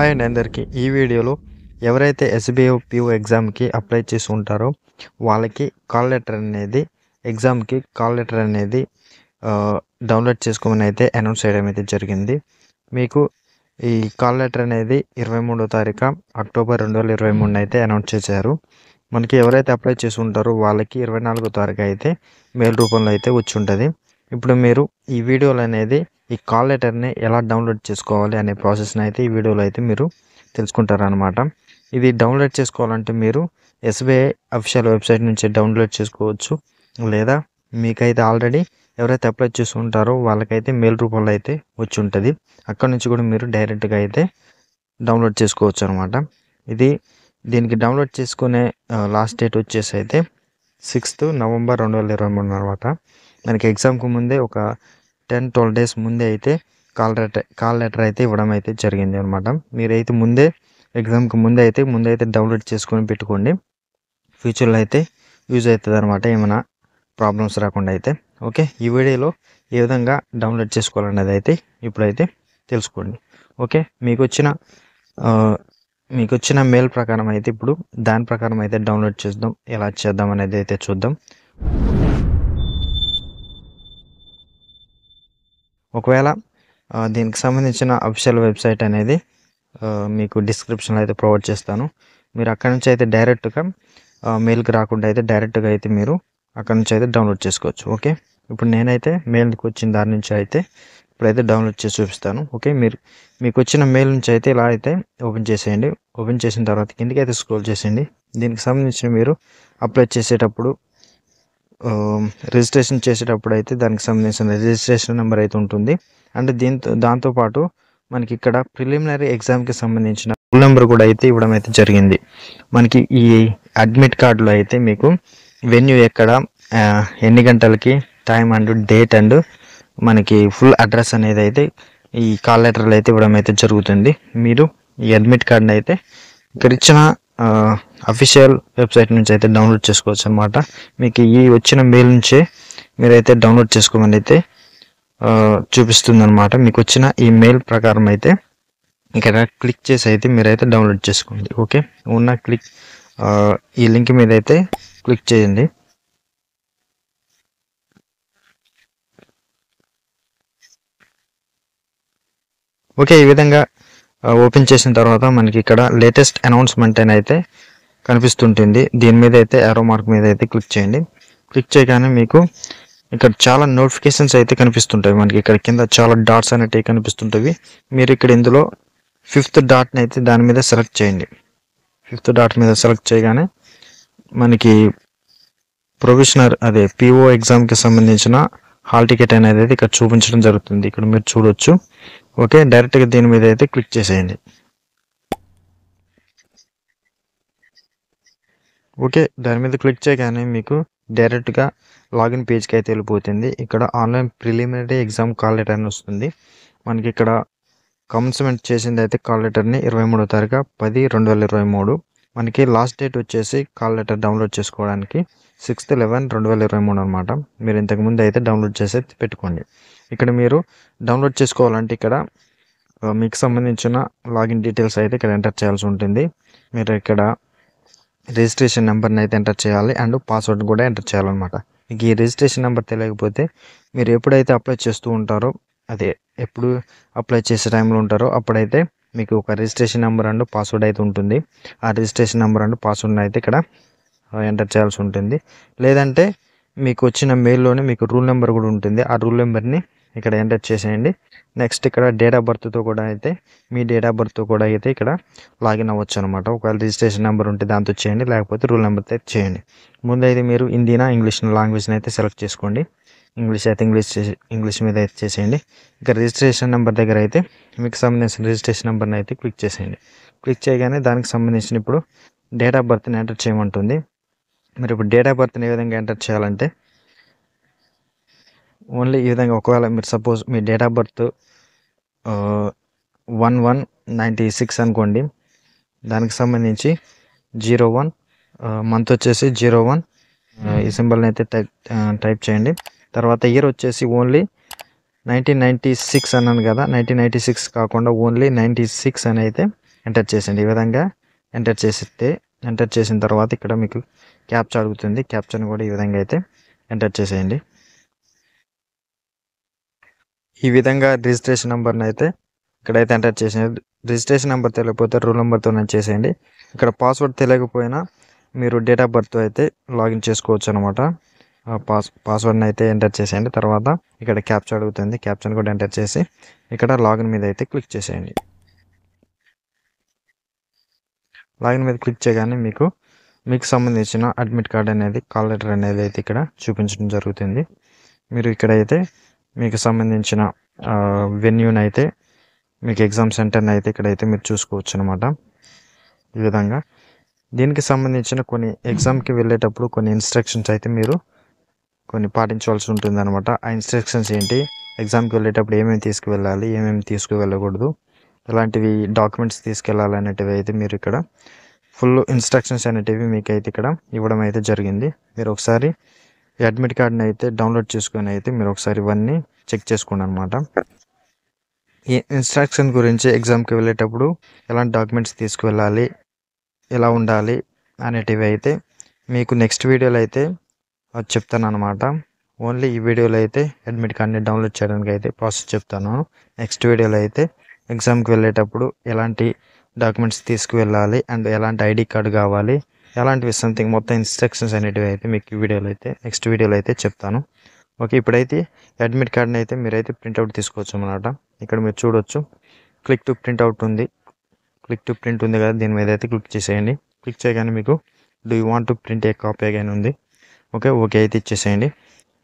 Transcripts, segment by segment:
Hi అండి అందరికీ ఈ వీడియోలో ఎవరైతే SBI PO ఎగ్జామ్కి అప్లై చేసి ఉంటారో వాళ్ళకి కాల్ లెటర్ అనేది డౌన్లోడ్ చేసుకోమని అయితే అనౌన్స్ చేయడం అయితే జరిగింది. మీకు ఈ కాల్ లెటర్ అనేది 23వ తారీఖు అక్టోబర్ 2023 అయితే అనౌన్స్ చేశారు. మనకి ఎవరైతే అప్లై చేసి ఉంటారో వాళ్ళకి 24వ తారీఖు అయితే మెయిల్ రూపంలో అయితే వచ్చి ఉంటుంది. ఇప్పుడు మీరు ఈ వీడియోలు అనేది ఈ కాల్ లెటర్ని ఎలా డౌన్లోడ్ చేసుకోవాలి అనే ప్రాసెస్ని అయితే ఈ వీడియోలో అయితే మీరు తెలుసుకుంటారనమాట. ఇది డౌన్లోడ్ చేసుకోవాలంటే మీరు SBI అఫీషియల్ వెబ్సైట్ నుంచి డౌన్లోడ్ చేసుకోవచ్చు, లేదా మీకైతే ఆల్రెడీ ఎవరైతే అప్లై చేసి ఉంటారో వాళ్ళకైతే మెయిల్ రూపంలో అయితే వచ్చి ఉంటుంది. అక్కడ నుంచి కూడా మీరు డైరెక్ట్గా అయితే డౌన్లోడ్ చేసుకోవచ్చు అనమాట. దీనికి డౌన్లోడ్ చేసుకునే లాస్ట్ డేట్ వచ్చేసి అయితే 6వ నవంబర్ 2023 అనమాట. మనకి ఎగ్జామ్కు ముందే ఒక 10-12 డేస్ ముందే అయితే కాల్ లెటర్ అయితే ఇవ్వడం అయితే జరిగింది అనమాట. మీరైతే ఎగ్జామ్కి ముందే అయితే డౌన్లోడ్ చేసుకొని పెట్టుకోండి, ఫ్యూచర్లో అయితే యూజ్ అవుతుంది అనమాట, ఏమైనా ప్రాబ్లమ్స్ రాకుండా అయితే. ఓకే, ఈ వీడియోలో ఏ విధంగా డౌన్లోడ్ చేసుకోవాలనేది అయితే ఇప్పుడైతే తెలుసుకోండి. ఓకే, మీకు వచ్చిన మెయిల్ ప్రకారం అయితే ఇప్పుడు దాని ప్రకారం అయితే డౌన్లోడ్ చేద్దాం. ఎలా చేద్దాం అనేది అయితే చూద్దాం. ఒకవేళ దీనికి సంబంధించిన అఫీషియల్ వెబ్సైట్ అనేది మీకు డిస్క్రిప్షన్లో అయితే ప్రొవైడ్ చేస్తాను. మీరు అక్కడ నుంచి అయితే డైరెక్ట్గా మెయిల్కి రాకుండా అయితే డైరెక్ట్గా అయితే మీరు అక్కడ నుంచి అయితే డౌన్లోడ్ చేసుకోవచ్చు. ఓకే, ఇప్పుడు నేనైతే మెయిల్కి వచ్చిన దాని నుంచి అయితే ఇప్పుడైతే డౌన్లోడ్ చేసి చూపిస్తాను. ఓకే, మీకు వచ్చిన మెయిల్ నుంచి అయితే ఇలా అయితే ఓపెన్ చేసేయండి. ఓపెన్ చేసిన తర్వాత కిందకైతే స్క్రోల్ చేసేయండి. దీనికి సంబంధించిన మీరు అప్లై చేసేటప్పుడు రిజిస్ట్రేషన్ చేసేటప్పుడు అయితే దానికి సంబంధించిన రిజిస్ట్రేషన్ నెంబర్ అయితే ఉంటుంది. అంటే దాంతోపాటు మనకి ఇక్కడ ప్రిలిమినరీ ఎగ్జామ్కి సంబంధించిన రోల్ నెంబర్ కూడా అయితే ఇవ్వడం అయితే జరిగింది. మనకి ఈ అడ్మిట్ కార్డులో అయితే మీకు వెన్యూ ఎక్కడ, ఎన్ని గంటలకి, టైం అండ్ డేట్ అండ్ మనకి ఫుల్ అడ్రస్ అనేది అయితే ఈ కాల్ లెటర్లు అయితే ఇవ్వడం అయితే జరుగుతుంది. మీరు ఈ అడ్మిట్ కార్డుని అయితే ఇక్కడ ఇచ్చిన అఫీషియల్ వెబ్సైట్ నుంచి అయితే డౌన్లోడ్ చేసుకోవచ్చు అనమాట. మీకు ఈ వచ్చిన మెయిల్ నుంచే మీరైతే డౌన్లోడ్ చేసుకోమని అయితే చూపిస్తుంది అనమాట. మీకు వచ్చిన ఈ మెయిల్ ప్రకారం అయితే ఇక్కడ క్లిక్ చేసి అయితే మీరైతే డౌన్లోడ్ చేసుకోండి. ఓకే, ఈ లింక్ మీద అయితే క్లిక్ చేయండి. ఓకే, ఈ విధంగా ఓపెన్ చేసిన తర్వాత మనకి ఇక్కడ లేటెస్ట్ అనౌన్స్మెంట్ అని అయితే కనిపిస్తుంటుంది. దీని మీద అయితే యారో మార్క్ మీద అయితే క్లిక్ చేయండి. క్లిక్ చేయగానే మీకు ఇక్కడ చాలా నోటిఫికేషన్స్ అయితే కనిపిస్తుంటాయి. మనకి ఇక్కడ కింద చాలా డాట్స్ అనేవి కనిపిస్తుంటవి. మీరు ఇక్కడ ఇందులో 5వ డాట్ని అయితే దాని మీద సెలెక్ట్ చేయండి. 5వ డాట్ మీద సెలెక్ట్ చేయగానే మనకి ప్రొవిషనర్ అదే PO ఎగ్జామ్కి సంబంధించిన హాల్ టికెట్ అనేది అయితే ఇక్కడ చూపించడం జరుగుతుంది. ఇక్కడ మీరు చూడొచ్చు. ఓకే, డైరెక్ట్గా దీని మీద అయితే క్లిక్ చేసేయండి. ఓకే, దాని మీద క్లిక్ చేయగానే మీకు డైరెక్ట్గా లాగిన్ పేజ్కి అయితే వెళ్ళిపోతుంది. ఇక్కడ online preliminary exam call letter అని వస్తుంది. మనకి ఇక్కడ కమెన్స్మెంట్ చేసింది అయితే కాల్ లెటర్ని 23వ తారీఖు 10/2023. మనకి లాస్ట్ డేట్ వచ్చేసి కాల్ లెటర్ డౌన్లోడ్ చేసుకోవడానికి 6/11/2023 అనమాట. మీరు ఇంతకుముందు అయితే డౌన్లోడ్ చేసి పెట్టుకోండి. ఇక్కడ మీరు డౌన్లోడ్ చేసుకోవాలంటే ఇక్కడ మీకు సంబంధించిన లాగిన్ డీటెయిల్స్ అయితే ఇక్కడ ఎంటర్ చేయాల్సి ఉంటుంది. మీరు ఇక్కడ రిజిస్ట్రేషన్ నెంబర్ని అయితే ఎంటర్ చేయాలి అండ్ పాస్వర్డ్ కూడా ఎంటర్ చేయాలన్నమాట. మీకు ఈ రిజిస్ట్రేషన్ నెంబర్ తెలియకపోతే మీరు ఎప్పుడైతే అప్లై చేస్తూ ఉంటారో అదే ఎప్పుడు అప్లై చేసే టైంలో ఉంటారో అప్పుడైతే మీకు ఒక రిజిస్ట్రేషన్ నెంబర్ అండ్ పాస్వర్డ్ అయితే ఉంటుంది. ఆ రిజిస్ట్రేషన్ నెంబర్ అండ్ పాస్వర్డ్ని అయితే ఇక్కడ ఎంటర్ చేయాల్సి ఉంటుంది. లేదంటే మీకు వచ్చిన మెయిల్లోనే మీకు రూల్ నెంబర్ కూడా ఉంటుంది. ఆ రూల్ నెంబర్ని ఇక్కడ ఎంటర్ చేసేయండి. నెక్స్ట్ ఇక్కడ డేట్ ఆఫ్ బర్త్తో కూడా అయితే మీ డేట్ ఆఫ్ బర్త్తో కూడా అయితే ఇక్కడ లాగిన్ అవ్వచ్చు అనమాట. ఒకవేళ రిజిస్ట్రేషన్ నెంబర్ ఉంటే దాంతో చేయండి, లేకపోతే రూల్ నెంబర్తో అయితే చేయండి. ముందైతే మీరు హిందీనా ఇంగ్లీష్ లాంగ్వేజ్ని అయితే సెలెక్ట్ చేసుకోండి. ఇంగ్లీష్ మీద అయితే చేసేయండి. ఇక్కడ రిజిస్ట్రేషన్ నెంబర్ దగ్గర అయితే మీకు సంబంధించిన రిజిస్ట్రేషన్ నెంబర్ని అయితే క్లిక్ చేసేయండి. క్లిక్ చేయగానే దానికి సంబంధించిన ఇప్పుడు డేట్ ఆఫ్ బర్త్ని ఎంటర్ చేయమంటుంది. మీరు ఇప్పుడు డేట్ ఆఫ్ బర్త్ని ఏ విధంగా ఎంటర్ చేయాలంటే ఓన్లీ ఈ విధంగా, ఒకవేళ మీరు సపోజ్ మీ డేట్ ఆఫ్ బర్త్ 1196 అనుకోండి, దానికి సంబంధించి 01 మంత్ వచ్చేసి 01 ఈ సింబల్ని అయితే టైప్ చేయండి. తర్వాత ఇయర్ వచ్చేసి ఓన్లీ 1996 అన్నాను కదా, 1996 కాకుండా ఓన్లీ 96 అని అయితే ఎంటర్ చేయండి. ఈ విధంగా ఎంటర్ చేస్తే ఎంటర్ చేసిన తర్వాత ఇక్కడ మీకు క్యాప్చా అడుగుతుంది. క్యాప్చాను కూడా ఈ విధంగా అయితే ఎంటర్ చేసేయండి. ఈ విధంగా రిజిస్ట్రేషన్ నెంబర్ని అయితే ఇక్కడైతే ఎంటర్ చేసేయండి. రిజిస్ట్రేషన్ నెంబర్ తెలియకపోతే రూల్ నెంబర్తో చేసేయండి. ఇక్కడ పాస్వర్డ్ తెలియకపోయినా మీరు డేట్ ఆఫ్ బర్త్తో అయితే లాగిన్ చేసుకోవచ్చు అనమాట. పాస్వర్డ్ని అయితే ఎంటర్ చేసేయండి. తర్వాత ఇక్కడ క్యాప్చా అడుగుతుంది. క్యాప్చాను కూడా ఎంటర్ చేసి ఇక్కడ లాగిన్ మీద అయితే క్లిక్ చేసేయండి. లాగిన్ మీద క్లిక్ చేయగానే మీకు సంబంధించిన అడ్మిట్ కార్డ్ అనేది కాల్ లెటర్ అనేది అయితే ఇక్కడ చూపించడం జరుగుతుంది. మీరు ఇక్కడైతే మీకు సంబంధించిన వెన్యూని అయితే మీకు ఎగ్జామ్ సెంటర్ని అయితే ఇక్కడైతే మీరు చూసుకోవచ్చు అనమాట. ఈ విధంగా దీనికి సంబంధించిన కొన్ని ఎగ్జామ్కి వెళ్ళేటప్పుడు కొన్ని ఇన్స్ట్రక్షన్స్ అయితే మీరు కొన్ని పాటించవలసి ఉంటుంది అనమాట. ఆ ఇన్స్ట్రక్షన్స్ ఏంటి, ఎగ్జామ్కి వెళ్ళేటప్పుడు ఏమేమి తీసుకువెళ్ళాలి, ఏమేమి తీసుకువెళ్ళకూడదు, ఇలాంటివి డాక్యుమెంట్స్ తీసుకెళ్ళాలి అనేటివి అయితే మీరు ఇక్కడ ఫుల్ ఇన్స్ట్రక్షన్స్ అనేటివి మీకైతే ఇక్కడ ఇవ్వడం అయితే జరిగింది. మీరు ఒకసారి అడ్మిట్ కార్డ్ని అయితే డౌన్లోడ్ చేసుకొని అయితే మీరు ఒకసారి ఇవన్నీ చెక్ చేసుకోండి అనమాట. ఈ ఇన్స్ట్రక్షన్ గురించి ఎగ్జామ్కి వెళ్ళేటప్పుడు ఎలాంటి డాక్యుమెంట్స్ తీసుకువెళ్ళాలి, ఎలా ఉండాలి అనేటివి అయితే మీకు నెక్స్ట్ వీడియోలో అయితే చెప్తాను అనమాట. ఓన్లీ ఈ వీడియోలో అయితే అడ్మిట్ కార్డ్ని డౌన్లోడ్ చేయడానికి అయితే ప్రాసెస్ చెప్తాను. నెక్స్ట్ వీడియోలో అయితే ఎగ్జామ్కి వెళ్ళేటప్పుడు ఎలాంటి డాక్యుమెంట్స్ తీసుకువెళ్ళాలి అండ్ ఎలాంటి ఐడి కార్డు కావాలి, ఎలాంటివి సంథింగ్ మొత్తం ఇన్స్ట్రక్షన్స్ అనేటివి అయితే మీకు ఈ వీడియోలో అయితే నెక్స్ట్ వీడియోలో అయితే చెప్తాను. ఓకే, ఇప్పుడైతే అడ్మిట్ కార్డ్ని అయితే మీరైతే ప్రింట్అవుట్ తీసుకోవచ్చు అన్నమాట. ఇక్కడ మీరు చూడవచ్చు క్లిక్ టు ప్రింట్అవుట్ ఉంది. క్లిక్ టు ప్రింట్ ఉంది కదా, దీని మీద అయితే క్లిక్ చేసేయండి. క్లిక్ చేయగానే మీకు do you want to print a copy కానీ ఉంది. ఓకే, ఓకే అయితే ఇచ్చేసేయండి.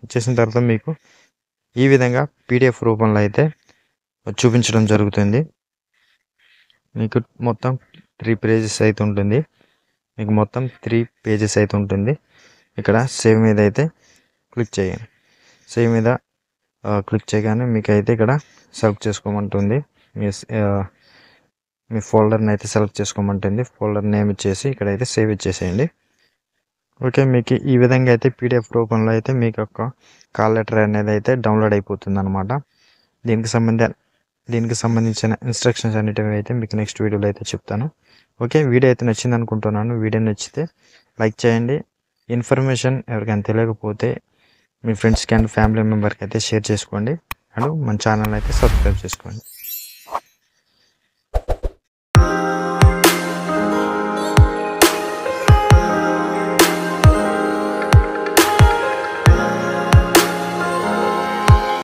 ఇచ్చేసిన తర్వాత మీకు ఈ విధంగా పీడిఎఫ్ రూపంలో అయితే చూపించడం జరుగుతుంది. మీకు మొత్తం 3 పేజెస్ అయితే ఉంటుంది. మీకు మొత్తం 3 పేజెస్ అయితే ఉంటుంది. ఇక్కడ సేవ్ మీద అయితే క్లిక్ చేయండి. సేవ్ మీద క్లిక్ చేయగానే మీకు అయితే ఇక్కడ సెలెక్ట్ చేసుకోమంటుంది. మీ ఫోల్డర్ని అయితే సెలెక్ట్ చేసుకోమంటుంది. ఫోల్డర్ నేమ్ ఇచ్చేసి ఇక్కడైతే సేవ్ ఇచ్చేసేయండి. ఓకే, మీకు ఈ విధంగా అయితే పీడిఎఫ్ రూపంలో అయితే మీకు ఒక కాల్ లెటర్ అనేది అయితే డౌన్లోడ్ అయిపోతుంది అనమాట. దీనికి సంబంధించిన ఇన్స్ట్రక్షన్స్ అనేటివి అయితే మీకు నెక్స్ట్ వీడియోలో అయితే చెప్తాను. ఓకే, వీడియో అయితే నచ్చింది అనుకుంటున్నాను. వీడియో నచ్చితే లైక్ చేయండి. ఇన్ఫర్మేషన్ ఎవరికైనా తెలియకపోతే మీ ఫ్రెండ్స్కి అండ్ ఫ్యామిలీ మెంబర్కి అయితే షేర్ చేసుకోండి. అండ్ మన ఛానల్ అయితే సబ్స్క్రైబ్ చేసుకోండి.